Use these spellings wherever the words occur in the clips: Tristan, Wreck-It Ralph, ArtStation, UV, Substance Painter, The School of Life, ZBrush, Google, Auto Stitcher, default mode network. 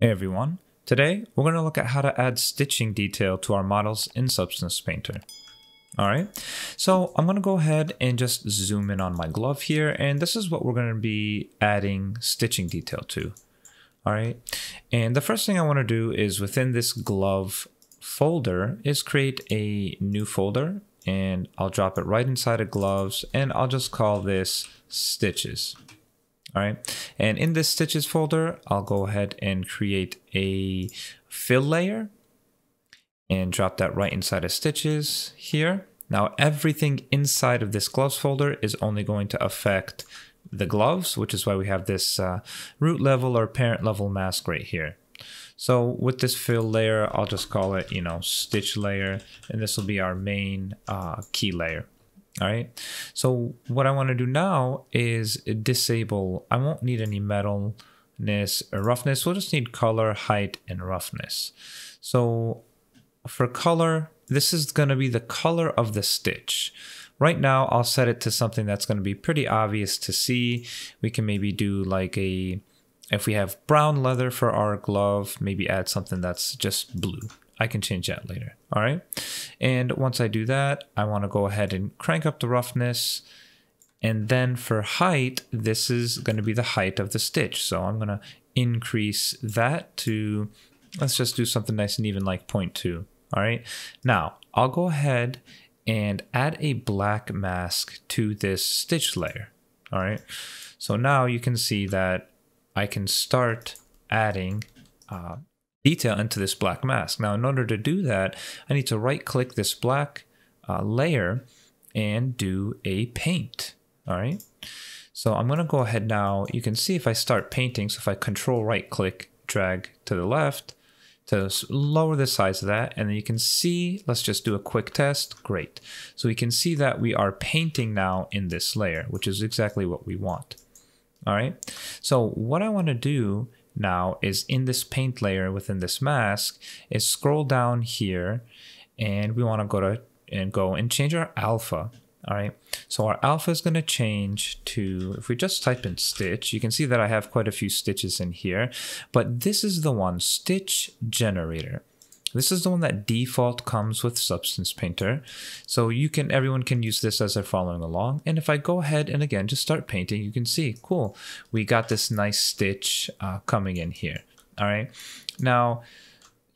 Hey everyone, today we're going to look at how to add stitching detail to our models in Substance Painter. Alright, so I'm going to go ahead and just zoom in on my glove here, and this is what we're going to be adding stitching detail to. Alright, and the first thing I want to do is within this glove folder is create a new folder, and I'll drop it right inside of gloves, and I'll just call this stitches. All right, and in this stitches folder, I'll go ahead and create a fill layer and drop that right inside of stitches here. Now everything inside of this gloves folder is only going to affect the gloves, which is why we have this root level or parent level mask right here. So with this fill layer, I'll just call it, you know, stitch layer, and this will be our main key layer. All right, so what I want to do now is disable. I won't need any metalness or roughness. We'll just need color, height, and roughness. So for color, this is going to be the color of the stitch. Right now, I'll set it to something that's going to be pretty obvious to see. We can maybe do like a, if we have brown leather for our glove, maybe add something that's just blue. I can change that later, all right? And once I do that, I wanna go ahead and crank up the roughness. And then for height, this is gonna be the height of the stitch. So I'm gonna increase that to, let's just do something nice and even like 0.2, all right? Now, I'll go ahead and add a black mask to this stitch layer, all right? So now you can see that I can start adding detail into this black mask. Now in order to do that, I need to right click this black layer and do a paint. All right, so I'm gonna go ahead now, you can see if I start painting, so if I control right click, drag to the left to lower the size of that, and then you can see, let's just do a quick test, great. So we can see that we are painting now in this layer, which is exactly what we want. All right, so what I wanna do now is in this paint layer within this mask is scroll down here, and we want to go and change our alpha. All right, so our alpha is going to change to, if we just type in stitch, you can see that I have quite a few stitches in here, but this is the one, stitch generator. This is the one that default comes with Substance Painter. So you can, everyone can use this as they're following along. And if I go ahead and again, just start painting, you can see, cool, we got this nice stitch coming in here. All right, now,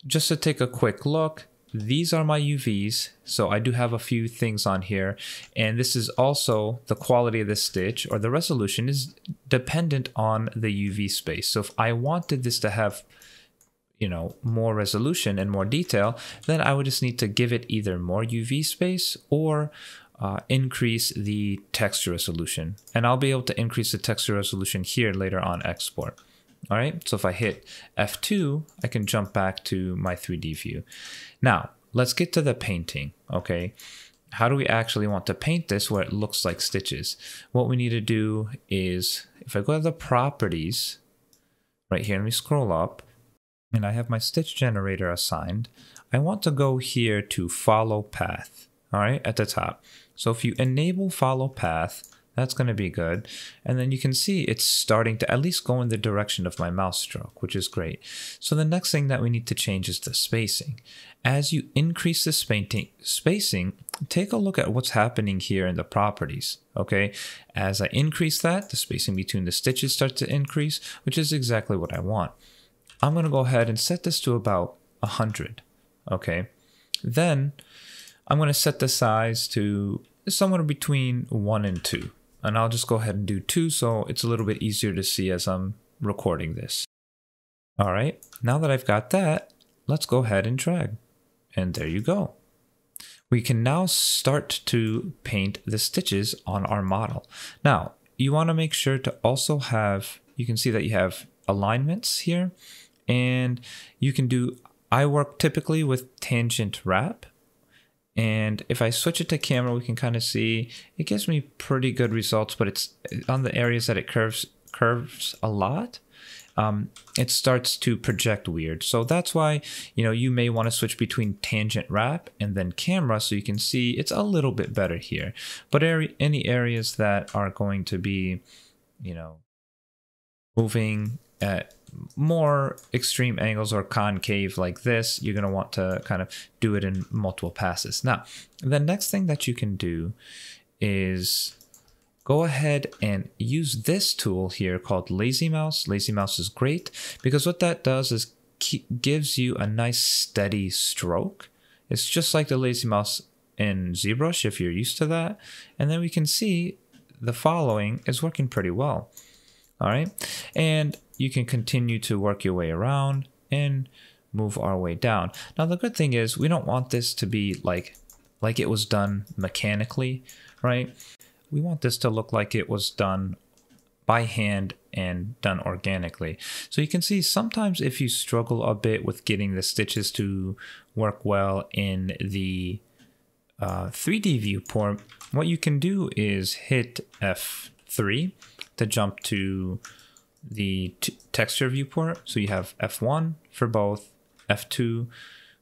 just to take a quick look, these are my UVs. So I do have a few things on here. And this is also the quality of the stitch, or the resolution is dependent on the UV space. So if I wanted this to have, you know, more resolution and more detail, then I would just need to give it either more UV space or increase the texture resolution. And I'll be able to increase the texture resolution here later on export. All right, so if I hit F2, I can jump back to my 3D view. Now, let's get to the painting, okay? How do we actually want to paint this where it looks like stitches? What we need to do is, if I go to the properties, right here, let me scroll up, and I have my stitch generator assigned. I want to go here to follow path, all right, at the top. So if you enable follow path, that's gonna be good. And then you can see it's starting to at least go in the direction of my mouse stroke, which is great. So the next thing that we need to change is the spacing. As you increase the spacing, take a look at what's happening here in the properties, okay? As I increase that, the spacing between the stitches starts to increase, which is exactly what I want. I'm gonna go ahead and set this to about 100, okay? Then I'm gonna set the size to somewhere between 1 and 2, and I'll just go ahead and do 2 so it's a little bit easier to see as I'm recording this. All right, now that I've got that, let's go ahead and drag, and there you go. We can now start to paint the stitches on our model. Now, you wanna make sure to also have, you can see that you have alignments here, and you can do, I work typically with tangent wrap, and if I switch it to camera, we can kind of see it gives me pretty good results, but it's on the areas that it curves a lot, it starts to project weird. So that's why, you know, you may want to switch between tangent wrap and then camera so you can see it's a little bit better here. But any areas that are going to be, you know, moving at more extreme angles or concave like this, you're going to want to kind of do it in multiple passes. Now, the next thing that you can do is go ahead and use this tool here called Lazy Mouse. Lazy Mouse is great because what that does is gives you a nice steady stroke. It's just like the Lazy Mouse in ZBrush if you're used to that. And then we can see the following is working pretty well. All right. And you can continue to work your way around and move our way down. Now, the good thing is we don't want this to be like it was done mechanically, right? We want this to look like it was done by hand and done organically. So you can see sometimes if you struggle a bit with getting the stitches to work well in the 3D viewport, what you can do is hit F3 to jump to the texture viewport. So you have F1 for both, F2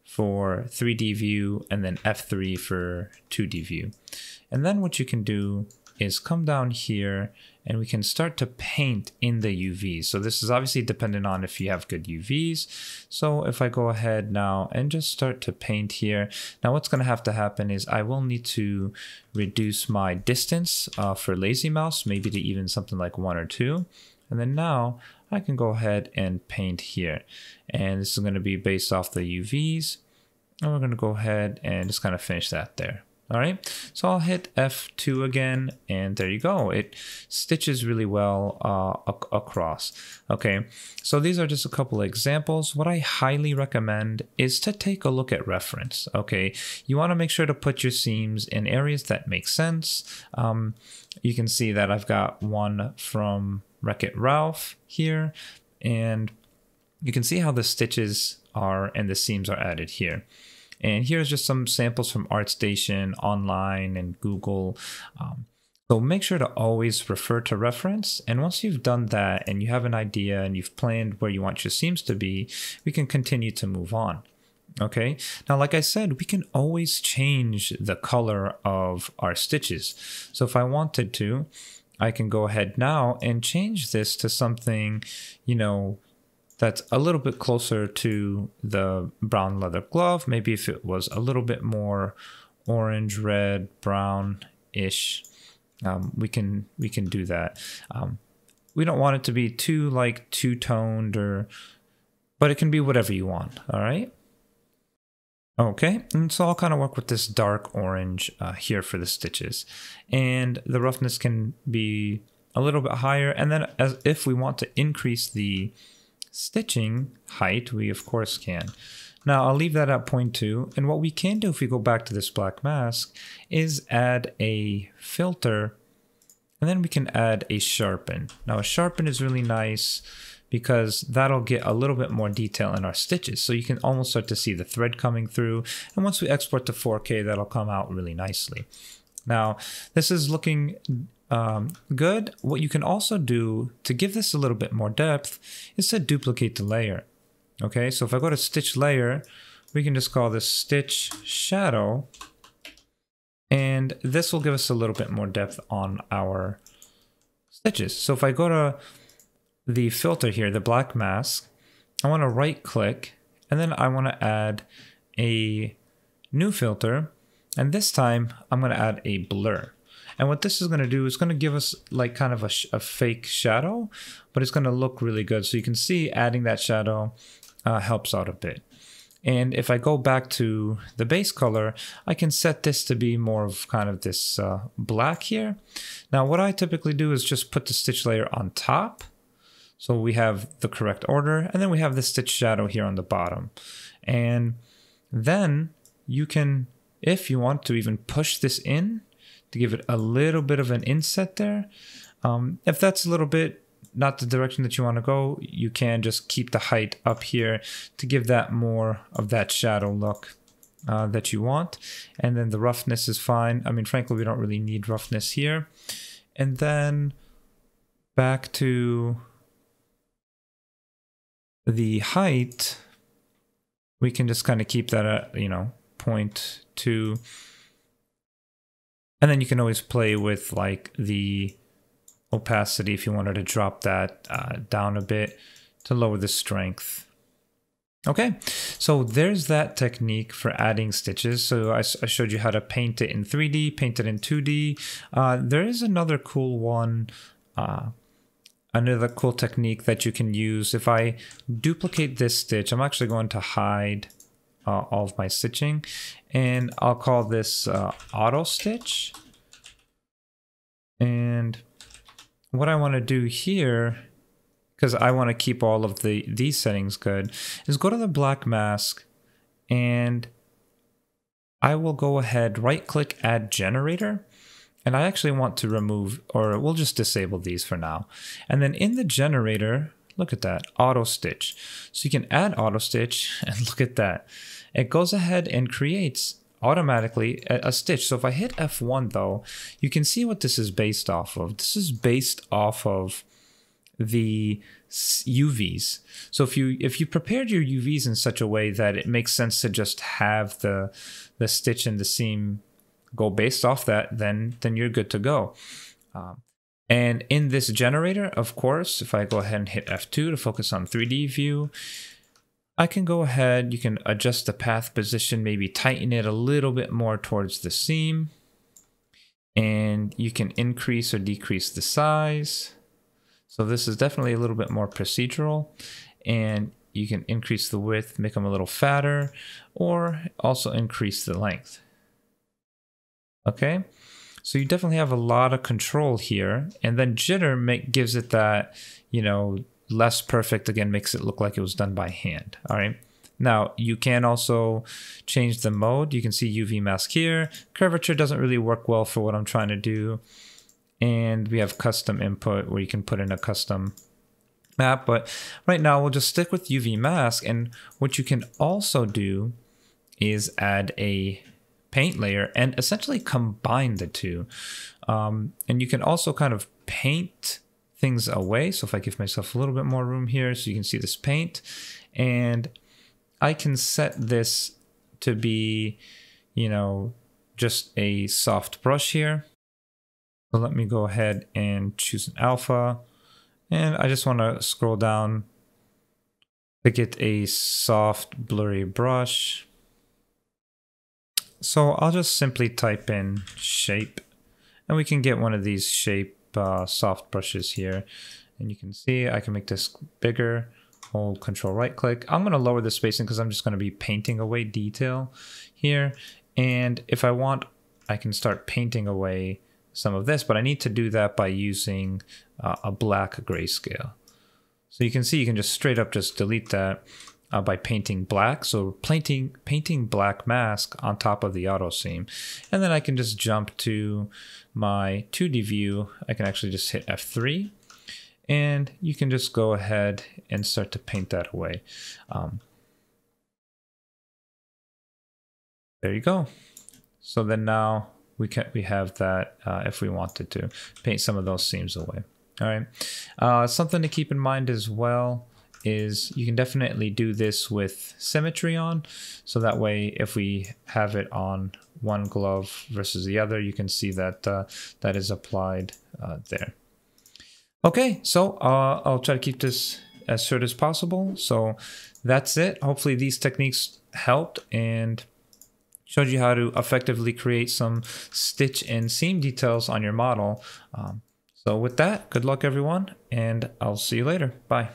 for 3D view, and then F3 for 2D view. And then what you can do is come down here and we can start to paint in the UVs. So this is obviously dependent on if you have good UVs. So if I go ahead now and just start to paint here, now what's gonna have to happen is I will need to reduce my distance for Lazy Mouse, maybe to even something like 1 or 2. And then now I can go ahead and paint here. And this is gonna be based off the UVs. And we're gonna go ahead and just kind of finish that there. All right, so I'll hit F2 again, and there you go. It stitches really well across. Okay, so these are just a couple of examples. What I highly recommend is to take a look at reference, okay? You wanna make sure to put your seams in areas that make sense. You can see that I've got one from Wreck-It Ralph here, and you can see how the stitches are and the seams are added here. And here's just some samples from ArtStation, online, and Google. So make sure to always refer to reference. And once you've done that and you have an idea and you've planned where you want your seams to be, we can continue to move on. Okay, now, like I said, we can always change the color of our stitches. So if I wanted to, I can go ahead now and change this to something, you know, that's a little bit closer to the brown leather glove. Maybe if it was a little bit more orange, red, brown-ish, we can do that. We don't want it to be too like two-toned, or, but it can be whatever you want. All right. Okay, and so I'll kind of work with this dark orange here for the stitches, and the roughness can be a little bit higher. And then as if we want to increase the stitching height, we of course can. Now I'll leave that at 0.2, and what we can do if we go back to this black mask is add a filter, and then we can add a sharpen. Now a sharpen is really nice because that'll get a little bit more detail in our stitches, so you can almost start to see the thread coming through, and once we export to 4K, that'll come out really nicely. Now this is looking good. What you can also do to give this a little bit more depth is to duplicate the layer. Okay, so if I go to stitch layer, we can just call this stitch shadow, and this will give us a little bit more depth on our stitches. So if I go to the filter here, the black mask, I want to right click, and then I want to add a new filter, and this time I'm going to add a blur. And what this is going to do is going to give us like kind of a fake shadow, but it's going to look really good. So you can see adding that shadow helps out a bit. And if I go back to the base color, I can set this to be more of kind of this black here. Now, what I typically do is just put the stitch layer on top, so we have the correct order, and then we have the stitch shadow here on the bottom. And then you can, if you want to, even push this in to give it a little bit of an inset there. If that's a little bit not the direction that you want to go, you can just keep the height up here to give that more of that shadow look that you want. And then the roughness is fine. I mean, frankly, we don't really need roughness here. And then back to the height, we can just kind of keep that at, you know, 0.2. And then you can always play with like the opacity if you wanted to drop that down a bit to lower the strength. Okay, so there's that technique for adding stitches. So I showed you how to paint it in 3D, paint it in 2D. There is another cool one, another cool technique that you can use. If I duplicate this stitch, I'm actually going to hide all of my stitching, and I'll call this auto stitch. And what I want to do here, because I want to keep all of these settings good, is go to the black mask, and I will go ahead, right click, add generator. And I actually want to remove, or we'll just disable these for now. And then in the generator, look at that, auto stitch. So you can add auto stitch, and look at that. It goes ahead and creates automatically a stitch. So if I hit F1 though, you can see what this is based off of. This is based off of the UVs. So if you prepared your UVs in such a way that it makes sense to just have the stitch and the seam go based off that, then you're good to go. And in this generator, of course, if I go ahead and hit F2 to focus on 3D view, I can go ahead, you can adjust the path position, maybe tighten it a little bit more towards the seam, and you can increase or decrease the size. So this is definitely a little bit more procedural, and you can increase the width, make them a little fatter, or also increase the length. Okay, so you definitely have a lot of control here, and then jitter gives it that, you know, less perfect, again, makes it look like it was done by hand. All right, now you can also change the mode. You can see UV mask here. Curvature doesn't really work well for what I'm trying to do. And we have custom input where you can put in a custom map, but right now we'll just stick with UV mask. And what you can also do is add a paint layer and essentially combine the two. And you can also kind of paint things away. So if I give myself a little bit more room here, so you can see this paint, and I can set this to be, you know, just a soft brush here. So let me go ahead and choose an alpha, and I just want to scroll down to get a soft blurry brush. So I'll just simply type in shape, and we can get one of these shape soft brushes here. And you can see I can make this bigger, hold control right click. I'm going to lower the spacing because I'm just going to be painting away detail here. And if I want, I can start painting away some of this, but I need to do that by using a black grayscale. So you can see you can just straight up just delete that by painting black. So painting black mask on top of the auto seam. And then I can just jump to my 2D view. I can actually just hit F3, and you can just go ahead and start to paint that away. There you go. So then now we have that if we wanted to paint some of those seams away. All right, something to keep in mind as well is you can definitely do this with symmetry on, so that way if we have it on one glove versus the other, you can see that that is applied there. Okay, so I'll try to keep this as short as possible. So that's it. Hopefully these techniques helped and showed you how to effectively create some stitch and seam details on your model. So with that, good luck everyone, and I'll see you later. Bye.